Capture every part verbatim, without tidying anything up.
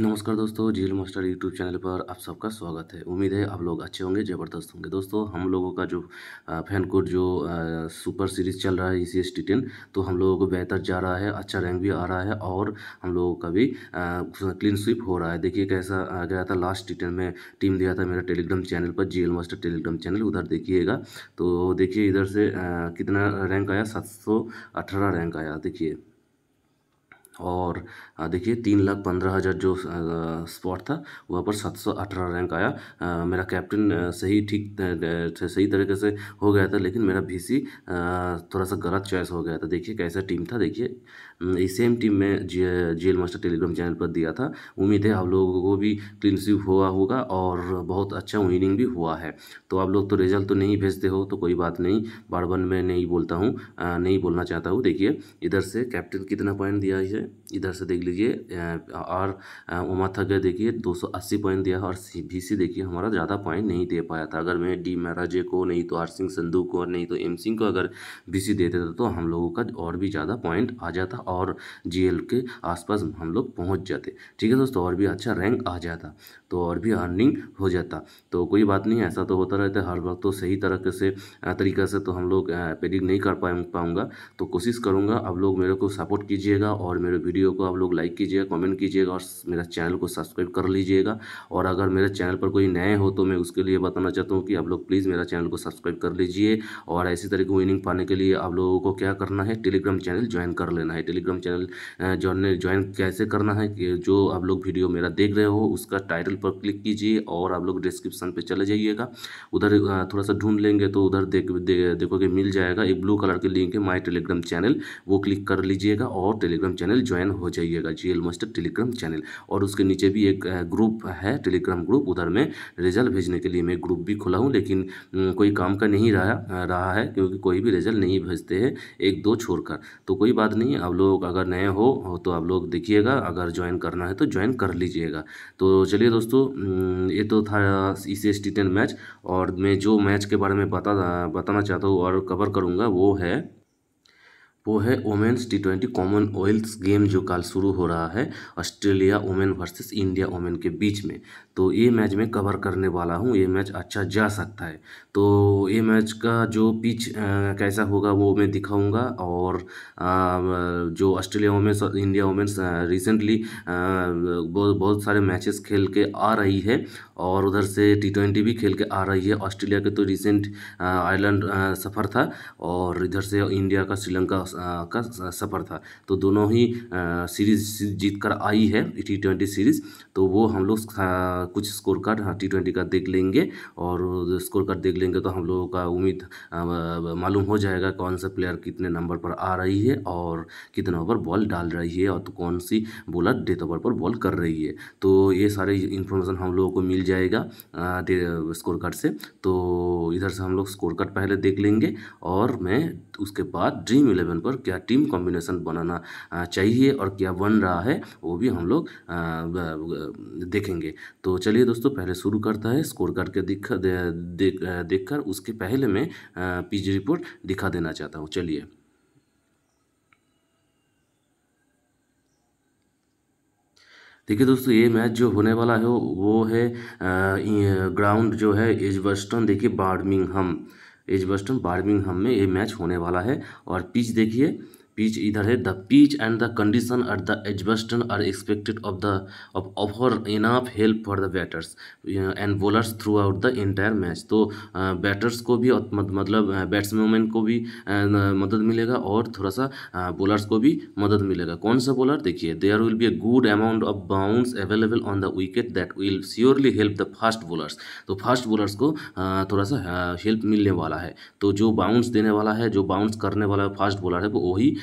नमस्कार दोस्तों, GL master YouTube channel पर आप सबका स्वागत है। उम्मीद है आप लोग अच्छे होंगे, ज़बरदस्त होंगे। दोस्तों, हम लोगों का जो फैन कोड जो आ, सुपर सीरीज़ चल रहा है इसी एस टी टेन, तो हम लोगों को बेहतर जा रहा है, अच्छा रैंक भी आ रहा है और हम लोगों का भी आ, क्लीन स्वीप हो रहा है। देखिए कैसा आ, गया था लास्ट टी टेन में, टीम दिया था मेरा टेलीग्राम चैनल पर, जीएल मास्टर टेलीग्राम चैनल, उधर देखिएगा। तो देखिए इधर से आ, कितना रैंक आया, सात सौ अठारह रैंक आया। देखिए और देखिए तीन लाख पंद्रह हज़ार जो स्पॉट था वहाँ पर सात सौ अठारह रैंक आया। आ, मेरा कैप्टन सही ठीक सही तरीके से हो गया था, लेकिन मेरा भीसी थोड़ा सा गलत चॉइस हो गया था। देखिए कैसा टीम था, देखिए इस सेम टीम में जी जीएल मास्टर टेलीग्राम चैनल पर दिया था। उम्मीद है आप लोगों को भी क्लीन स्वीप हुआ होगा और बहुत अच्छा विनिंग भी हुआ है। तो आप लोग तो रिजल्ट तो नहीं भेजते हो, तो कोई बात नहीं, बार बार मैं नहीं बोलता हूँ, नहीं बोलना चाहता हूँ। देखिए इधर से कैप्टन कितना पॉइंट दिया है, इधर से देख लीजिए। और उमा थक गए, देखिए दो सौ अस्सी पॉइंट दिया और बीसी देखिए हमारा ज़्यादा पॉइंट नहीं दे पाया था। अगर मैं डी महाराजे को, नहीं तो आर सिंह संधू को, नहीं तो एम सिंह को अगर बीसी देते थे तो हम लोगों का और भी ज़्यादा पॉइंट आ जाता और जीएल के आसपास हम लोग पहुंच जाते। ठीक है दोस्तों, और भी अच्छा रैंक आ जाता तो और भी अर्निंग हो जाता। तो कोई बात नहीं, ऐसा तो होता रहता है हर वक्त। तो सही तरह से तरीक़े से तो हम लोग पेडिंग नहीं कर पाऊँगा, तो कोशिश करूँगा। आप लोग मेरे को सपोर्ट कीजिएगा और मेरे वीडियो को आप लोग लाइक कीजिएगा, कमेंट कीजिएगा और मेरा चैनल को सब्सक्राइब कर लीजिएगा। और अगर मेरे चैनल पर कोई नए हो तो मैं उसके लिए बताना चाहता हूँ कि आप लोग प्लीज़ मेरा चैनल को सब्सक्राइब कर लीजिए। और ऐसी तरह की विनिंग पाने के लिए आप लोगों को क्या करना है, टेलीग्राम चैनल ज्वाइन कर लेना है। टेलीग्राम चैनल जॉइन ज्वाइन कैसे करना है, जो आप लोग वीडियो मेरा देख रहे हो उसका टाइटल पर क्लिक कीजिए और आप लोग डिस्क्रिप्शन पर चले जाइएगा। उधर थोड़ा सा ढूंढ लेंगे तो उधर देखोगे मिल जाएगा, एक ब्लू कलर की लिंक है माई टेलीग्राम चैनल, वो क्लिक कर लीजिएगा और टेलीग्राम चैनल ज्वाइन हो जाइएगा, जीएल मास्टर टेलीग्राम चैनल। और उसके नीचे भी एक ग्रुप है, टेलीग्राम ग्रुप, उधर में रिजल्ट भेजने के लिए मैं ग्रुप भी खुला हूं, लेकिन कोई काम का नहीं रहा रहा है क्योंकि कोई भी रिजल्ट नहीं भेजते हैं, एक दो छोड़कर। तो कोई बात नहीं, आप लोग अगर नए हो तो आप लोग देखिएगा, अगर ज्वाइन करना है तो ज्वाइन कर लीजिएगा। तो चलिए दोस्तों, ये तो था ईसीएस टी टेन मैच, और मैं जो मैच के बारे में बता बताना चाहता हूँ और कवर करूँगा वो है वो है women's T twenty Commonwealth game, जो कल शुरू हो रहा है Australia women versus India women के बीच में। तो ये मैच में कवर करने वाला हूँ, ये मैच अच्छा जा सकता है। तो ये मैच का जो पिच कैसा होगा वो मैं दिखाऊंगा। और आ, जो ऑस्ट्रेलिया वोमेंस और इंडिया वोमेंस रिसेंटली बहुत बहुत सारे मैचेस खेल के आ रही है और उधर से टी ट्वेंटी भी खेल के आ रही है। ऑस्ट्रेलिया के तो रिसेंट आयरलैंड सफ़र था और इधर से इंडिया का श्रीलंका का सफ़र था। तो दोनों ही सीरीज़ जीत कर आई है टी ट्वेंटी सीरीज़। तो वो हम लोग कुछ स्कोर कार्ड हाँ टी ट्वेंटी का देख लेंगे और स्कोर कार्ड देख लेंगे तो हम लोगों का उम्मीद मालूम हो जाएगा कौन सा प्लेयर कितने नंबर पर आ रही है और कितना ओवर बॉल डाल रही है और तो कौन सी बॉलर डेथ ओवर पर बॉल कर रही है। तो ये सारे इन्फॉर्मेशन हम लोगों को मिल जाएगा स्कोर कार्ड से। तो इधर से हम लोग स्कोर कार्ड पहले देख लेंगे और मैं उसके बाद ड्रीम इलेवन पर क्या टीम कॉम्बिनेशन बनाना चाहिए और क्या बन रहा है वो भी हम लोग देखेंगे। तो चलिए दोस्तों, पहले शुरू करता है स्कोर कार्ड के दिखा दे, दे, देख कर उसके पहले मैं पीजी रिपोर्ट दिखा देना चाहता हूँ। चलिए देखिए दोस्तों, ये मैच जो होने वाला है वो है ग्राउंड जो है एजबस्टन, देखिए बर्मिंघम, एजबस्टन बर्मिंघम में ये मैच होने वाला है। और पिच देखिए, पिच इधर है, the pitch and the condition at the Edgbaston are expected of the of offer enough help for the batters and bowlers throughout the entire match. तो बैटर्स को भी मतलब बैट्समैन को भी मदद मिलेगा और थोड़ा सा बॉलर्स को भी मदद मिलेगा। कौन सा बॉलर, देखिए there will be a good amount of bounce available on the wicket that will surely help the fast bowlers. तो फास्ट बॉलर्स को थोड़ा सा हेल्प मिलने वाला है। तो जो बाउंस देने वाला है, जो बाउंस करने वाला फास्ट बॉलर है, वो वही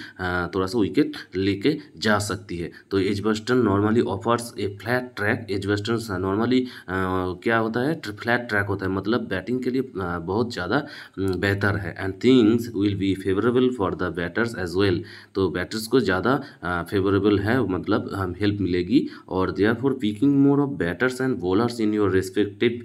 थोड़ा सा विकेट लेके जा सकती है। तो Edgbaston normally offers a flat track, Edgbaston normally क्या होता है, फ्लैट ट्रैक होता है, मतलब बैटिंग के लिए बहुत ज़्यादा बेहतर है। And things will be favourable for the batters as well. तो बैटर्स को ज़्यादा फेवरेबल है, मतलब हम हेल्प मिलेगी। और they are for picking more of batters and bowlers in your respective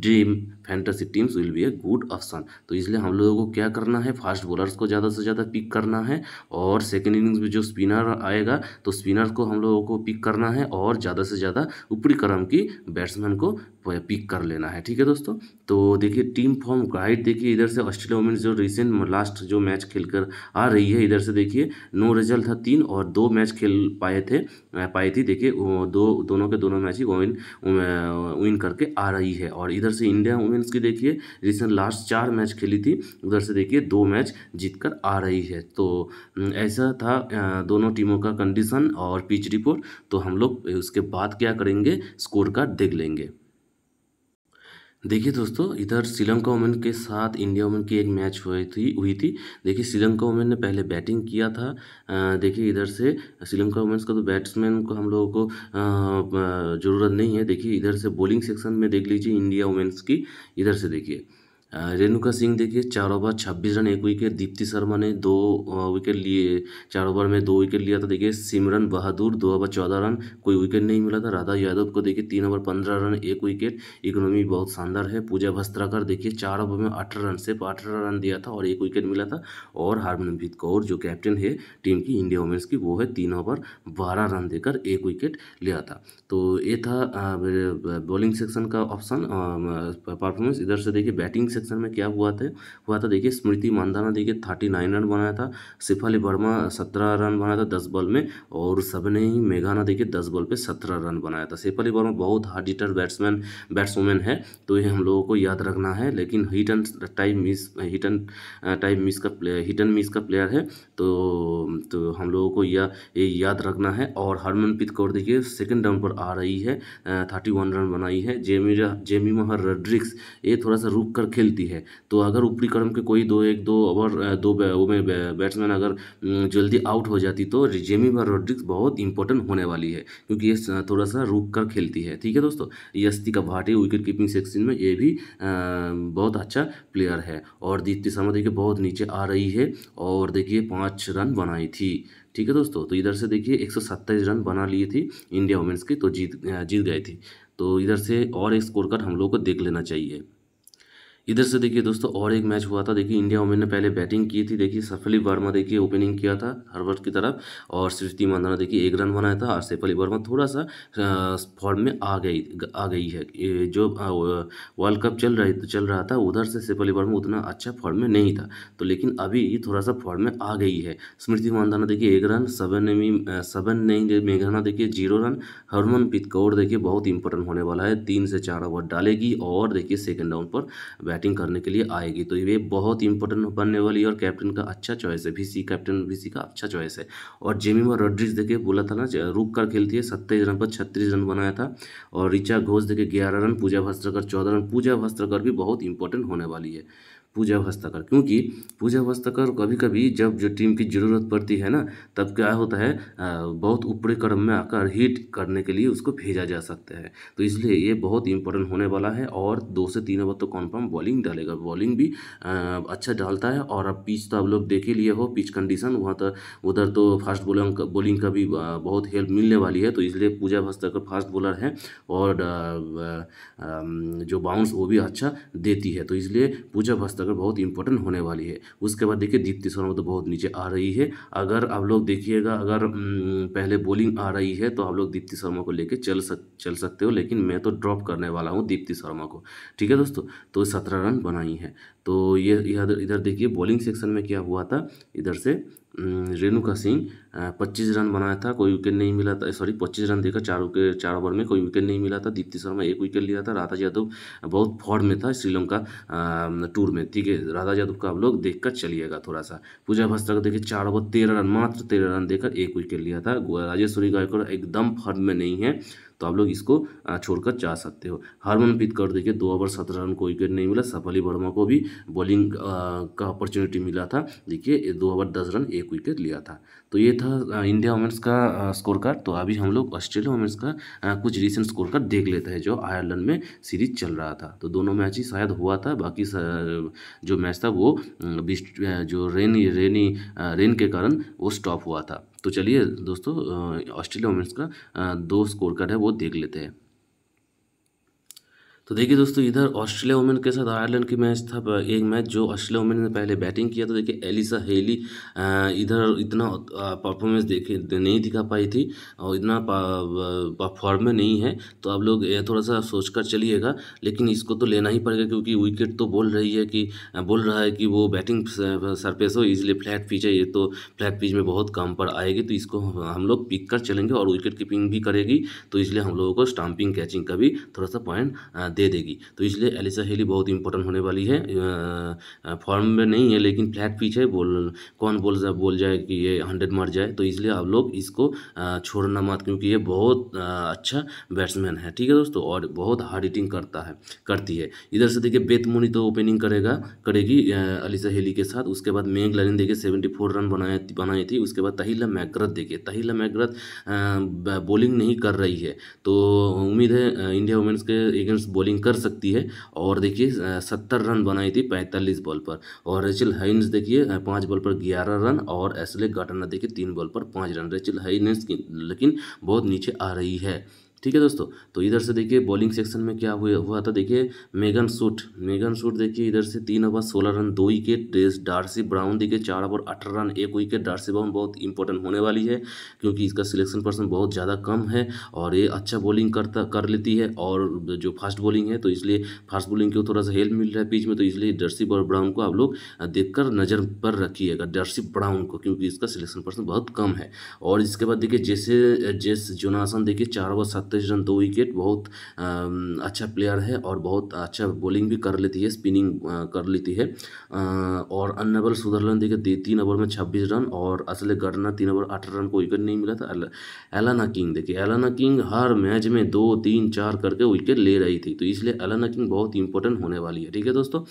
dream fantasy teams will be a good option. तो इसलिए हम लोगों को क्या करना है, फास्ट बॉलर्स को ज़्यादा से ज़्यादा पिक करना है और सेकेंड इनिंग्स में जो स्पिनर आएगा तो स्पिनर को हम लोगों को पिक करना है और ज़्यादा से ज़्यादा ऊपरी क्रम की बैट्समैन को पिक कर लेना है। ठीक है दोस्तों, तो देखिए टीम फॉर्म गाइड देखिए इधर से ऑस्ट्रेलिया वुमेन्स जो रिसेंट लास्ट जो मैच खेलकर आ रही है, इधर से देखिए नो रिजल्ट था तीन और दो मैच खेल पाए थे पाई थी देखिए दो दोनों के दोनों मैच ही विन विन करके आ रही है। और इधर से इंडिया वुमेन्स की देखिए रिसेंट लास्ट चार मैच खेली थी, उधर से देखिए दो मैच जीत कर आ रही है। तो ऐसा था दोनों टीमों का कंडीशन और पिच रिपोर्ट, तो हम लोग उसके बाद क्या करेंगे स्कोर कार्ड देख लेंगे। देखिए दोस्तों इधर श्रीलंका वुमेन के साथ इंडिया वुमेन की एक मैच हुई थी हुई थी देखिए श्रीलंका वुमेन ने पहले बैटिंग किया था। देखिए इधर से श्रीलंका वुमेन्स का तो बैट्समैन को हम लोगों को ज़रूरत नहीं है। देखिए इधर से बॉलिंग सेक्शन में देख लीजिए इंडिया वुमेन्स की, इधर से देखिए रेणुका सिंह देखिए चार ओवर छब्बीस रन एक विकेट, दीप्ति शर्मा ने दो विकेट लिए, चार ओवर में दो विकेट लिया था। देखिए सिमरन बहादुर दो ओवर चौदह रन, कोई विकेट नहीं मिला था। राधा यादव को देखिए तीन ओवर पंद्रह रन एक विकेट, इकोनॉमी बहुत शानदार है। पूजा वस्त्राकर देखिए चार ओवर में अठारह रन सिर्फ अठारह रन दिया था और एक विकेट मिला था। और हरमनप्रीत कौर जो कैप्टन है टीम की इंडिया वुमेन्स की, वो है तीन ओवर बारह रन देकर एक विकेट लिया था। तो ये था बॉलिंग सेक्शन का ऑप्शन परफॉर्मेंस। इधर से देखिए बैटिंग सेक्शन में क्या हुआ था हुआ था देखिए स्मृति मंधाना देखिए थर्टी नाइन रन बनाया था, शेफाली वर्मा सत्रह रन बनाया था दस बॉल में, और सबने ही मेघाना देखिए दस बॉल पे सत्रह रन बनाया था। शेफाली वर्मा बहुत हार्ड हिटर बैट्समैन बैट्सवुमेन है, तो ये हम लोगों को याद रखना है। लेकिन hit and time miss hit and time miss का प्लेयर हिट एंड मिस का प्लेयर है, तो तो हम लोगों को यह या, याद रखना है। और हरमनप्रीत कौर देखिए सेकेंड राउंड पर आ रही है, थर्टी वन रन बनाई है। जेमिमा जेमिमा रोड्रिग्स ये थोड़ा सा रुक कर खेलती है, तो अगर ऊपरी क्रम के कोई दो एक दो ओवर दो बैट्समैन अगर जल्दी आउट हो जाती तो जेमिमा रोड्रिग्स बहुत इंपॉर्टेंट होने वाली है, क्योंकि ये थोड़ा सा रुक कर खेलती है। ठीक है दोस्तों, Yastika Bhatia wicket keeping section में ये भी बहुत अच्छा प्लेयर है। और दीप्ति शर्मा देखिए बहुत नीचे आ रही है और देखिए पाँच रन बनाई थी। ठीक है दोस्तों, तो इधर से देखिए एक सौ सत्ताईस रन बना लिए थी इंडिया वुमेन्स की, तो जीत जीत गई थी। तो इधर से और एक स्कोर कार्ड हम लोग को देख लेना चाहिए। इधर से देखिए दोस्तों और एक मैच हुआ था, देखिए इंडिया वुमेन ने पहले बैटिंग की थी। देखिए शेफाली वर्मा देखिए ओपनिंग किया था हार्वर्ड की तरफ, और स्मृति मंधाना देखिए एक रन बनाया था। और शेफाली वर्मा थोड़ा सा फॉर्म में आ गई आ गई है, जो वर्ल्ड कप चल रही चल रहा था उधर से शेफाली वर्मा उतना अच्छा फॉर्म में नहीं था, तो लेकिन अभी थोड़ा सा फॉर्म में आ गई है। स्मृति मंधाना देखिए एक रन, सबन ने सबन नहीं मेघाना देखिए जीरो रन। हरमनप्रीत कौर देखिए बहुत इंपॉर्टेंट होने वाला है, तीन से चार ओवर डालेगी और देखिए सेकेंड राउंड पर बैटिंग करने के लिए आएगी, तो ये बहुत इंपॉर्टेंट बनने वाली है। और कैप्टन का अच्छा चॉइस है, वीसी कैप्टन वीसी का अच्छा चॉइस है। और जेमिमा रोड्रिग्स देखिए बोला था ना रुक कर खेलती है, सत्ताईस रन पर छत्तीस रन बनाया था। और ऋचा घोष देखिए ग्यारह रन, पूजा वस्त्राकर चौदह रन। पूजा वस्त्राकर भी बहुत इंपॉर्टेंट होने वाली है पूजा वस्त्राकर, क्योंकि पूजा वस्त्राकर कभी कभी जब जो टीम की ज़रूरत पड़ती है ना, तब क्या होता है बहुत ऊपरी क्रम में आकर हिट करने के लिए उसको भेजा जा सकता है, तो इसलिए ये बहुत इंपॉर्टेंट होने वाला है। और दो से तीन ओवर तो कन्फर्म बॉलिंग डालेगा, बॉलिंग भी अच्छा डालता है। और अब पिच तो आप लोग देख ही लिए हो, पिच कंडीशन वहाँ तक उधर तो फास्ट बॉलिंग बॉलिंग का भी बहुत हेल्प मिलने वाली है, तो इसलिए पूजा वस्त्राकर फास्ट बॉलर है और जो बाउंस वो भी अच्छा देती है, तो इसलिए पूजा अगर बहुत इंपॉर्टेंट होने वाली है। उसके बाद देखिए दीप्ति शर्मा तो बहुत नीचे आ रही है। अगर आप लोग देखिएगा अगर पहले बॉलिंग आ रही है तो आप लोग दीप्ति शर्मा को लेके चल सक चल सकते हो, लेकिन मैं तो ड्रॉप करने वाला हूँ दीप्ति शर्मा को। ठीक है दोस्तों, तो सत्रह रन बनाई है। तो ये इधर देखिए बॉलिंग सेक्शन में क्या हुआ था, इधर से रेणुका सिंह पच्चीस रन बनाया था, कोई विकेट नहीं मिला था, सॉरी पच्चीस रन देकर चार विकेट चार ओवर में कोई विकेट नहीं मिला था। दीप्ति शर्मा एक विकेट लिया था। राधा यादव बहुत फॉर्म में था श्रीलंका टूर में, ठीक है, राधा यादव का आप लोग देखकर चलिएगा थोड़ा सा। पूजा वस्त्राकर देखिए चार ओवर तेरह रन, मात्र तेरह रन देकर एक विकेट लिया था। राजेश्वरी गायकवाड़ एकदम फॉर्म में नहीं है, तो आप लोग इसको छोड़कर जा सकते हो। हरमनप्रीत कौर देखिए दो ओवर सत्रह रन को विकेट नहीं मिला। शेफाली वर्मा को भी बॉलिंग का अपॉर्चुनिटी मिला था, देखिए दो ओवर दस रन एक विकेट लिया था। तो ये था इंडिया वुमेन्स का स्कोर कार्ड। तो अभी हम लोग ऑस्ट्रेलिया वुमेन्स का कुछ रिसेंट स्कोर कार्ड देख लेते हैं, जो आयरलैंड में सीरीज चल रहा था, तो दोनों मैच ही शायद हुआ था, बाकी जो मैच था वो जो रेनी रेनी रेन के कारण वो स्टॉप हुआ था। तो चलिए दोस्तों ऑस्ट्रेलिया वुमेन्स का दो स्कोर कार्ड है वो देख लेते हैं। तो देखिए दोस्तों, इधर ऑस्ट्रेलिया वुमेन के साथ आयरलैंड की मैच था, एक मैच जो ऑस्ट्रेलिया वुमेन ने पहले बैटिंग किया। तो देखिए एलिसा हेली इधर इतना परफॉर्मेंस देखे नहीं दिखा पाई थी और इतना परफॉर्म में नहीं है, तो आप लोग थोड़ा सा सोच कर चलिएगा, लेकिन इसको तो लेना ही पड़ेगा क्योंकि विकेट तो बोल रही है कि बोल रहा है कि वो बैटिंग सरफेस हो, इसलिए फ्लैट पिच है, ये तो फ्लैट पिच में बहुत काम पर आएगी, तो इसको हम लोग पिक कर चलेंगे और विकेट कीपिंग भी करेगी, तो इसलिए हम लोगों को स्टम्पिंग कैचिंग का भी थोड़ा सा पॉइंट दे देगी। तो इसलिए एलिसा हेली बहुत इंपॉर्टेंट होने वाली है। फॉर्म में नहीं है लेकिन फ्लैट पिच है, बोल कौन बोल जा, बोल जाए कि ये हंड्रेड मार जाए, तो इसलिए आप लोग इसको छोड़ना मत क्योंकि ये बहुत अच्छा बैट्समैन है, ठीक है दोस्तों, और बहुत हार्ड हिटिंग करता है करती है। इधर से देखिए बेथ मूनी तो ओपनिंग करेगा करेगी एलिसा हेली के साथ। उसके बाद मेग लैनिंग देखिए सेवेंटी फोर रन बनाए बनाई थी। उसके बाद ताहिला मैकग्राथ देखिए, ताहिला मैकग्राथ बॉलिंग नहीं कर रही है, तो उम्मीद है इंडिया वुमेन्स के अगेंस्ट बॉलिंग कर सकती है। और देखिए सत्तर रन बनाई थी पैंतालीस बॉल पर। और रेचल हाइन्स देखिए पाँच बॉल पर ग्यारह रन और एस्ले गार्डनर देखिए तीन बॉल पर पाँच रन। रेचल हाइन्स लेकिन बहुत नीचे आ रही है, ठीक है दोस्तों। तो इधर से देखिए बॉलिंग सेक्शन में क्या हुआ हुआ था, देखिए मेगन शूट मेगन शूट देखिए इधर से तीन ओवर सोलह रन दो विकेट। डार्सी ब्राउन देखिए चार ओवर अठारह रन एक विकेट। डार्सी ब्राउन बहुत इंपॉर्टेंट होने वाली है क्योंकि इसका सिलेक्शन पर्सन बहुत ज़्यादा कम है और ये अच्छा बॉलिंग करता कर लेती है और जो फास्ट बॉलिंग है, तो इसलिए फास्ट बॉलिंग को थोड़ा सा हेल्प मिल रहा है बीच में, तो इसलिए डार्सी ब्राउन को आप लोग देख कर नज़र पर रखिएगा, डार्सी ब्राउन को, क्योंकि इसका सिलेक्शन पर्सन बहुत कम है। और इसके बाद देखिए जैसे जेस जोनासन देखिए चार ओवर तेईस रन दो विकेट, बहुत अच्छा प्लेयर है और बहुत अच्छा बॉलिंग भी कर लेती है, स्पिनिंग कर लेती है। और अन्नाबेल सुदरलैंड देखिए तीन ओवर में छब्बीस रन और असले गार्डनर तीन ओवर आठ रन को विकेट नहीं मिला था। एलाना किंग देखिए, एलाना किंग हर मैच में दो तीन चार करके विकेट ले रही थी, तो इसलिए एलाना किंग बहुत इंपॉर्टेंट होने वाली है, ठीक है दोस्तों।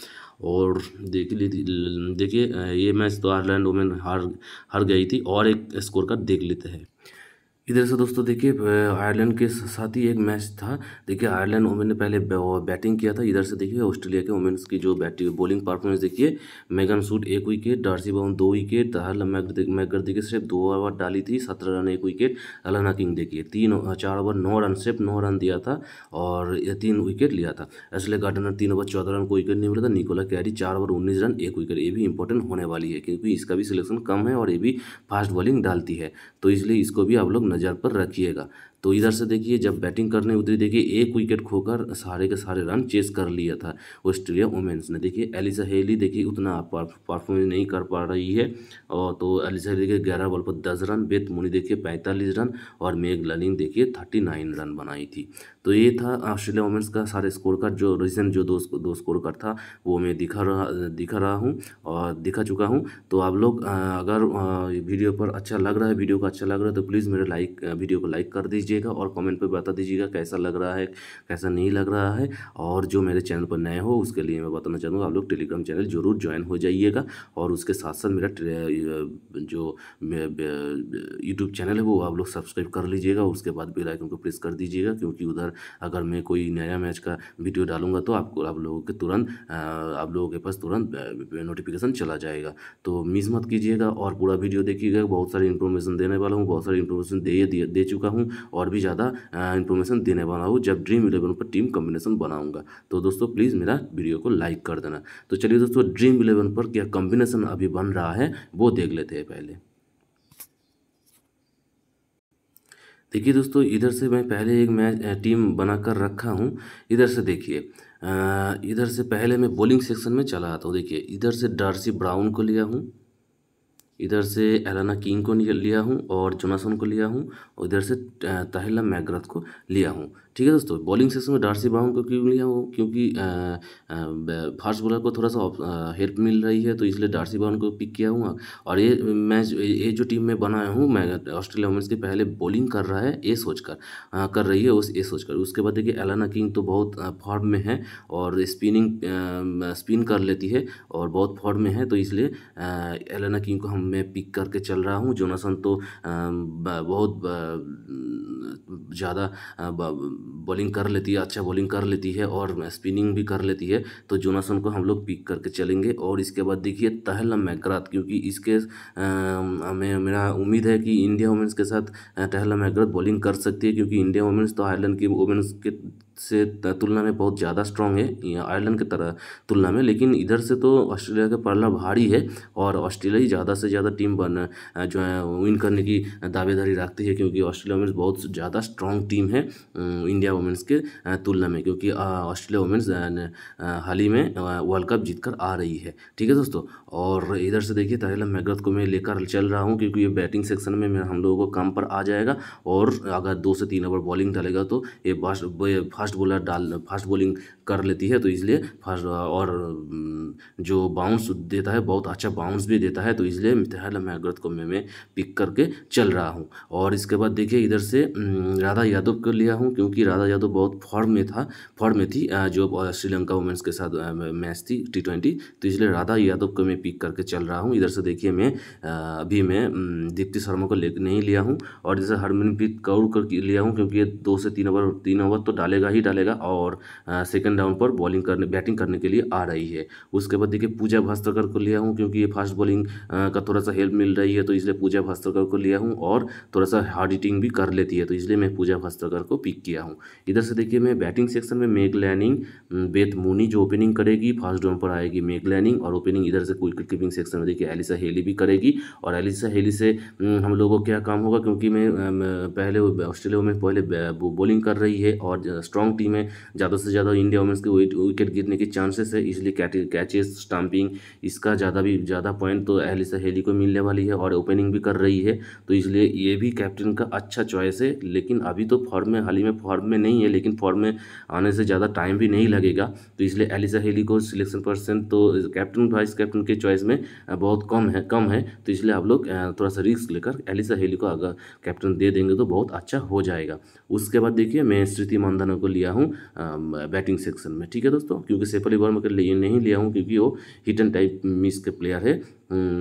और देख लीजिए देखिए ये मैच तो आयरलैंड वुमेन हार हार गई थी। और एक स्कोर का देख लेते हैं। इधर से दोस्तों देखिए आयरलैंड के साथ ही एक मैच था। देखिए आयरलैंड वुमेन ने पहले बैटिंग किया था। इधर से देखिए ऑस्ट्रेलिया के वुमेन्स की जो बैटिंग बॉलिंग परफॉर्मेंस देखिए, मेगन शूट एक विकेट, डार्सी ब्राउन दो विकेट, ताहिला मैकग्राथ देखिए सिर्फ दो ओवर डाली थी सत्रह रन एक विकेट। अलाना किंग देखिए तीन चार ओवर नौ रन सिर्फ नौ रन दिया था और तीन विकेट लिया था। एस्ले गार्डनर तीन ओवर चौदह रन को विकेट नहीं मिला था। निकोला कैरी चार ओवर उन्नीस रन एक विकेट, ये भी इंपॉर्टेंट होने वाली है क्योंकि इसका भी सिलेक्शन कम है और ये भी फास्ट बॉलिंग डालती है, तो इसलिए इसको भी आप लोग नज़र पर रखिएगा। तो इधर से देखिए जब बैटिंग करने उतरी देखिए एक विकेट खोकर सारे के सारे रन चेस कर लिया था ऑस्ट्रेलिया वुमेन्स ने। देखिए एलिसा हेली देखिए उतना परफॉर्मेंस नहीं कर पा रही है, और तो एलिसा हेली देखिए ग्यारह बॉल पर दस रन, बेथ मूनी देखिए पैंतालीस रन और मेग लैनिंग देखिए थर्टी नाइन रन बनाई थी। तो ये था ऑस्ट्रेलिया वुमेन्स का सारे स्कोर कार्ड, जो रीसेंट जो दो दो स्कोर कार्ड था वो मैं दिखा रहा दिखा रहा हूँ और दिखा चुका हूँ। तो आप लोग अगर वीडियो पर अच्छा लग रहा है, वीडियो को अच्छा लग रहा है, तो प्लीज़ मेरे लाइक वीडियो को लाइक कर दीजिए और कमेंट पे बता दीजिएगा कैसा लग रहा है कैसा नहीं लग रहा है। और जो मेरे चैनल पर नए हो उसके लिए मैं बताना चाहूँगा आप लोग टेलीग्राम चैनल जरूर ज्वाइन हो जाइएगा, और उसके साथ साथ मेरा जो यूट्यूब चैनल है वो आप लोग सब्सक्राइब कर लीजिएगा। उसके बाद बेल आइकन को प्रेस कर दीजिएगा क्योंकि उधर अगर मैं कोई नया मैच का वीडियो डालूंगा तो आपको आप लोगों के तुरंत आप लोगों के पास तुरंत नोटिफिकेशन चला जाएगा, तो मिस मत कीजिएगा और पूरा वीडियो देखिएगा। बहुत सारी इन्फॉर्मेशन देने वाला हूँ, बहुत सारी इन्फॉर्मेशन दे दे चुका हूँ और भी ज़्यादा इन्फॉर्मेशन देने वाला हूँ जब ड्रीम इलेवन पर टीम कॉम्बिनेशन बनाऊंगा। तो दोस्तों प्लीज़ मेरा वीडियो को लाइक कर देना। तो चलिए दोस्तों ड्रीम इलेवन पर क्या कॉम्बिनेशन अभी बन रहा है वो देख लेते हैं पहले। देखिए दोस्तों इधर से मैं पहले एक मैच टीम बनाकर रखा हूँ। इधर से देखिए इधर से पहले मैं बॉलिंग सेक्शन में चला आता हूँ। देखिए इधर से डार्सी ब्राउन को लिया हूँ, इधर से एलाना किंग को लिया हूँ और जोनासन को लिया हूँ, और इधर से ताहिला मैकग्राथ को लिया हूँ, ठीक है दोस्तों। बॉलिंग सेक्शन में डार्सी ब्राउन को क्यों लिया हूँ, क्योंकि फास्ट बॉलर को थोड़ा सा हेल्प मिल रही है, तो इसलिए डार्सी ब्राउन को पिक किया हूँ। और ये मैच ये जो टीम में बनाया हूँ मैं ऑस्ट्रेलिया वुमेन्स के पहले बॉलिंग कर रहा है ये सोचकर कर रही है उस ये सोचकर। उसके बाद देखिए एलाना किंग तो बहुत फॉर्म में है और स्पिनिंग स्पिन कर लेती है और बहुत फॉर्म में है, तो इसलिए एलाना किंग को हम मैं पिक करके चल रहा हूँ। जोनासन तो बहुत ज़्यादा बॉलिंग कर लेती है, अच्छा बॉलिंग कर लेती है और स्पिनिंग भी कर लेती है, तो जोनासन को हम लोग पिक करके चलेंगे। और इसके बाद देखिए ताहिला मैकग्राथ, क्योंकि इसके हमें मेरा उम्मीद है कि इंडिया वुमेन्स के साथ ताहिला मैकग्राथ बॉलिंग कर सकती है, क्योंकि इंडिया वुमेन्स तो आयरलैंड की वुमेन्स के से तुलना में बहुत ज़्यादा स्ट्रांग है आयरलैंड की तरह तुलना में, लेकिन इधर से तो ऑस्ट्रेलिया का पल्ला भारी है और ऑस्ट्रेलिया ही ज़्यादा से ज़्यादा टीम बन जो है विन करने की दावेदारी रखती है, क्योंकि ऑस्ट्रेलिया वुमेंस बहुत ज़्यादा स्ट्रांग टीम है इंडिया वुमेंस के तुलना में, क्योंकि ऑस्ट्रेलिया वुमेंस हाल ही में वर्ल्ड कप जीत कर आ रही है। ठीक है दोस्तों, और इधर से देखिए ताहिला मैग्राथ को मैं लेकर चल रहा हूँ क्योंकि ये बैटिंग सेक्शन में मेरा हम लोगों को काम पर आ जाएगा, और अगर दो से तीन ओवर बॉलिंग डालेगा तो ये फास्ट बॉलर डाल फास्ट बॉलिंग कर लेती है, तो इसलिए फास्ट और जो बाउंस देता है बहुत अच्छा बाउंस भी देता है, तो इसलिए ताहिला मैग्राथ को मैं मैं पिक करके चल रहा हूँ। और इसके बाद देखिए इधर से राधा यादव को लिया हूँ क्योंकि राधा यादव बहुत फॉर्म में था फॉर्म में थी जो श्रीलंका वुमेंस के साथ मैच थी टी ट्वेंटी, तो इसलिए राधा यादव को मैं पिक करके चल रहा हूँ। इधर से देखिए मैं अभी मैं दीप्ति शर्मा को ले नहीं लिया हूँ, और जैसे हरमनप्रीत कौर कर लिया हूँ क्योंकि ये दो से तीन ओवर तीन ओवर तो डालेगा ही डालेगा, और सेकंड राउंड पर बॉलिंग करने बैटिंग करने के लिए आ रही है। उसके बाद देखिए पूजा भास्त्रकर को लिया हूँ क्योंकि ये फास्ट बॉलिंग का थोड़ा सा हेल्प मिल रही है, तो इसलिए पूजा भास्त्रकर को लिया हूँ, और थोड़ा सा हार्ड हिटिंग भी कर लेती है, तो इसलिए मैं पूजा भास्त्रकर को पिक किया हूँ। इधर से देखिए मैं बैटिंग सेक्शन में मेग लैनिंग, बेथ मूनी जो ओपनिंग करेगी फास्ट राउंड पर आएगी मेग लैनिंग, और ओपनिंग इधर से विकेट कीपिंग सेक्शन में देखिए एलिसा हेली भी करेगी, और एलिसा हेली से हम लोगों को क्या काम होगा क्योंकि मैं पहले ऑस्ट्रेलिया में पहले बॉलिंग कर रही है और स्ट्रॉन्ग टीम है, ज़्यादा से ज़्यादा इंडिया वुमेंस के विकेट गिरने के चांसेस है, इसलिए कैचेस स्टंपिंग इसका ज़्यादा भी ज़्यादा पॉइंट तो एलिसा हेली को मिलने वाली है, और ओपनिंग भी कर रही है, तो इसलिए ये भी कैप्टन का अच्छा चॉइस है। लेकिन अभी तो फॉर्म में हाल ही में फॉर्म में नहीं है, लेकिन फॉर्म में आने से ज़्यादा टाइम भी नहीं लगेगा, तो इसलिए एलिसा हेली को सिलेक्शन परसेंट तो कैप्टन वाइस कैप्टन के चॉइस में बहुत कम है कम है तो इसलिए आप लोग थोड़ा सा रिस्क लेकर एलिसा हेली को अगर कैप्टन दे देंगे तो बहुत अच्छा हो जाएगा। उसके बाद देखिए मैं स्मृति मंधाना को लिया हूँ बैटिंग सेक्शन में। ठीक है दोस्तों, क्योंकि शेफाली वर्मा के लिए नहीं लिया हूँ क्योंकि वो हिट एंड टाइप मिस के प्लेयर है,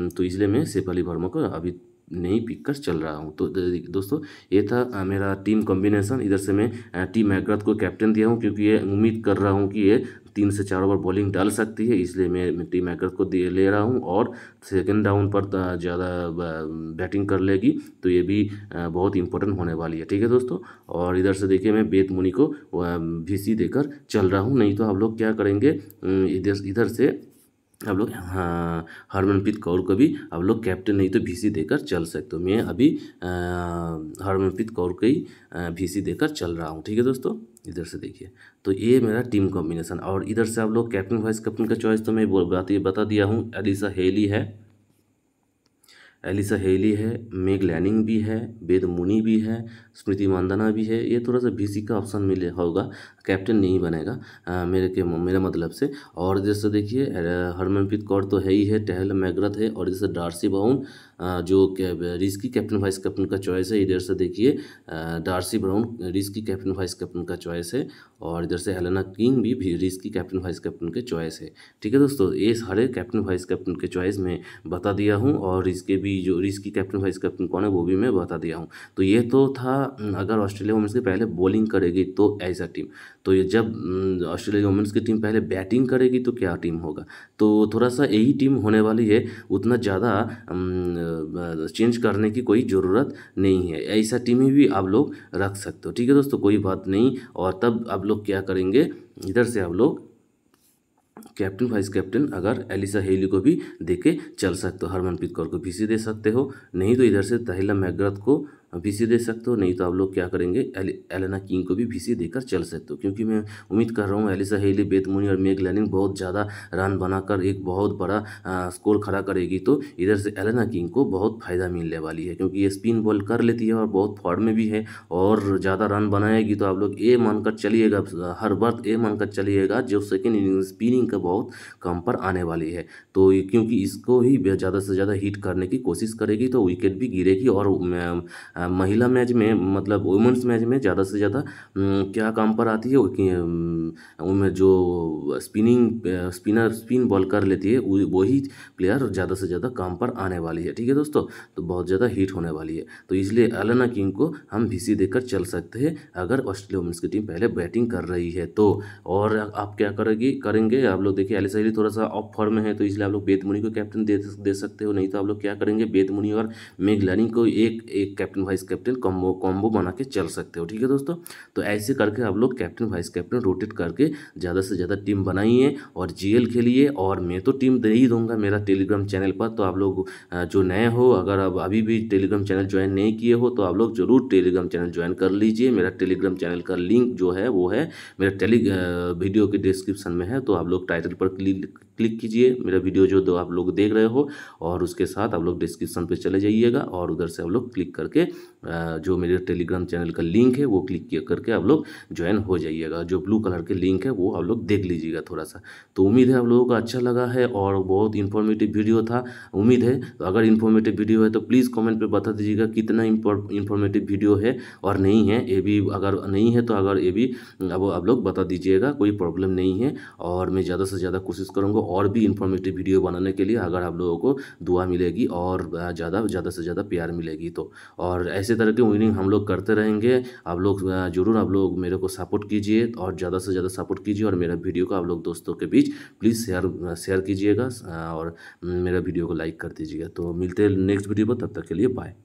तो इसलिए मैं शेफाली वर्मा को अभी नहीं पिक कर चल रहा हूँ। तो दोस्तों ये था मेरा टीम कॉम्बिनेशन। इधर से मैं टी मैग्राथ को कैप्टन दिया हूँ क्योंकि ये उम्मीद कर रहा हूँ कि ये तीन से चार ओवर बॉलिंग डाल सकती है, इसलिए मैं टी मैग्राथ को दे ले रहा हूँ, और सेकंड राउंड पर ज़्यादा बैटिंग कर लेगी, तो ये भी बहुत इंपॉर्टेंट होने वाली है। ठीक है दोस्तों, और इधर से देखिए मैं बेथ मूनी को भीसी देकर चल रहा हूँ, नहीं तो आप लोग क्या करेंगे इधर इधर से आप लोग हाँ हरमनप्रीत कौर को भी आप लोग कैप्टन नहीं तो भीसी देकर चल सकते हो। मैं अभी हरमनप्रीत कौर को ही भीसी देकर चल रहा हूँ। ठीक है दोस्तों, इधर से देखिए तो ये मेरा टीम कॉम्बिनेशन, और इधर से आप लोग कैप्टन वाइस कैप्टन का चॉइस तो मैं बता दिया हूँ। एलिसा हेली है एलिसा हेली है मेग लैनिंग भी है, बेथ मूनी भी है, स्मृति मंधाना भी है। ये थोड़ा सा भीसी का ऑप्शन मिले होगा, कैप्टन नहीं बनेगा आ, मेरे के मेरा मतलब से। और जैसे देखिए हरमनप्रीत कौर तो है ही है, ताहिला मैग्राथ है, और जैसे डार्सी ब्राउन जो रिस्की कैप्टन वाइस कैप्टन का चॉइस है। इधर से देखिए Darcie Brown risky captain vice captain का चॉइस है, और इधर से एलाना किंग भी, भी रिस्की कैप्टन वाइस कैप्टन के चॉइस है। ठीक है दोस्तों, ये सारे कैप्टन वाइस कैप्टन के चॉइस में बता दिया हूँ, और इसके भी जो रिस्की कैप्टन वाइस कैप्टन कौन है वो भी मैं बता दिया हूँ। तो ये तो था अगर ऑस्ट्रेलिया वुमेंस के पहले बॉलिंग करेगी तो ऐसा टीम, तो ये जब ऑस्ट्रेलिया वुमेंस की टीम पहले बैटिंग करेगी तो क्या टीम होगा, तो थोड़ा सा यही टीम होने वाली है। उतना ज़्यादा चेंज करने की कोई ज़रूरत नहीं है, ऐसा टीम ही भी आप लोग रख सकते हो। ठीक है दोस्तों, कोई बात नहीं। और तब आप लोग क्या करेंगे, इधर से आप लोग कैप्टन वाइस कैप्टन अगर एलिसा हेली को भी देके चल सकते हो, हरमनप्रीत कौर को भीसी दे सकते हो, नहीं तो इधर से ताहिला मैग्राथ को भीसी दे सकते हो, नहीं तो आप लोग क्या करेंगे एलाना किंग को भी भीसी देकर चल सकते हो। क्योंकि मैं उम्मीद कर रहा हूँ एलिसा हेली, बेथ मूनी और मेग लैनिंग बहुत ज़्यादा रन बनाकर एक बहुत बड़ा आ, स्कोर खड़ा करेगी, तो इधर से एलाना किंग को बहुत फ़ायदा मिलने वाली है क्योंकि ये स्पिन बॉल कर लेती है और बहुत फॉर्म में भी है और ज़्यादा रन बनाएगी। तो आप लोग ये मानकर चलिएगा, हर वक्त ये मानकर चलिएगा जो सेकेंड इनिंग्स स्पिनिंग का बहुत कम पर आने वाली है, तो क्योंकि इसको ही ज़्यादा से ज़्यादा हिट करने की कोशिश करेगी तो विकेट भी गिरेगी। और महिला मैच में मतलब वुमेंस मैच में ज़्यादा से ज़्यादा क्या काम पर आती है उनमें जो स्पिनिंग स्पिनर स्पिन बॉल कर लेती है वही प्लेयर ज़्यादा से ज़्यादा काम पर आने वाली है। ठीक है दोस्तों, तो बहुत ज़्यादा हिट होने वाली है, तो इसलिए एलाना किंग को हम भीसी देकर चल सकते हैं अगर ऑस्ट्रेलिया वुमेंस की टीम पहले बैटिंग कर रही है तो। और आप क्या करेगी करेंगे आप लोग देखिए एलिसा हेली थोड़ा सा ऑफ फॉर्म में है, तो इसलिए आप लोग बेथ मूनी को कैप्टन दे सकते हो, नहीं तो आप लोग क्या करेंगे बेथ मूनी और मेग लैनिंग को एक एक captain vice captain combo combo बना के चल सकते हो। ठीक है दोस्तों, तो ऐसे करके आप लोग कैप्टन वाइस कैप्टन रोटेट करके ज़्यादा से ज़्यादा टीम बनाइए और जीएल खेलिए। और मैं तो टीम दे ही दूंगा मेरा टेलीग्राम चैनल पर, तो आप लोग जो नए हो, अगर आप अभी भी टेलीग्राम चैनल ज्वाइन नहीं किए हो तो आप लोग जरूर टेलीग्राम चैनल ज्वाइन कर लीजिए। मेरा टेलीग्राम चैनल का लिंक जो है वो है मेरा टेली वीडियो के डिस्क्रिप्शन में है, तो आप लोग टाइटल पर क्लिक क्लिक कीजिए। मेरा वीडियो जो आप लोग देख रहे हो और उसके साथ आप लोग डिस्क्रिप्शन पे चले जाइएगा और उधर से आप लोग क्लिक करके जो मेरे टेलीग्राम चैनल का लिंक है वो क्लिक करके आप लोग ज्वाइन हो जाइएगा। जो ब्लू कलर के लिंक है वो आप लोग देख लीजिएगा थोड़ा सा। तो उम्मीद है आप लोगों को अच्छा लगा है और बहुत इन्फॉर्मेटिव वीडियो था। उम्मीद है अगर इन्फॉर्मेटिव वीडियो है तो प्लीज़ कॉमेंट पर बता दीजिएगा कितना इन्फॉर्मेटिव वीडियो है और नहीं है, ये भी अगर नहीं है तो अगर ये भी अब आप लोग बता दीजिएगा, कोई प्रॉब्लम नहीं है। और मैं ज़्यादा से ज़्यादा कोशिश करूँगा और भी इन्फॉर्मेटिव वीडियो बनाने के लिए। अगर आप लोगों को दुआ मिलेगी और ज़्यादा ज़्यादा से ज़्यादा प्यार मिलेगी तो, और ऐसे तरह के विनिंग हम लोग करते रहेंगे। आप लोग जरूर आप लोग मेरे को सपोर्ट कीजिए और ज़्यादा से ज़्यादा सपोर्ट कीजिए और मेरा वीडियो को आप लोग दोस्तों के बीच प्लीज़ शेयर शेयर कीजिएगा और मेरा वीडियो को लाइक कर दीजिएगा। तो मिलते हैं नेक्स्ट वीडियो पर, तब तक के लिए बाय।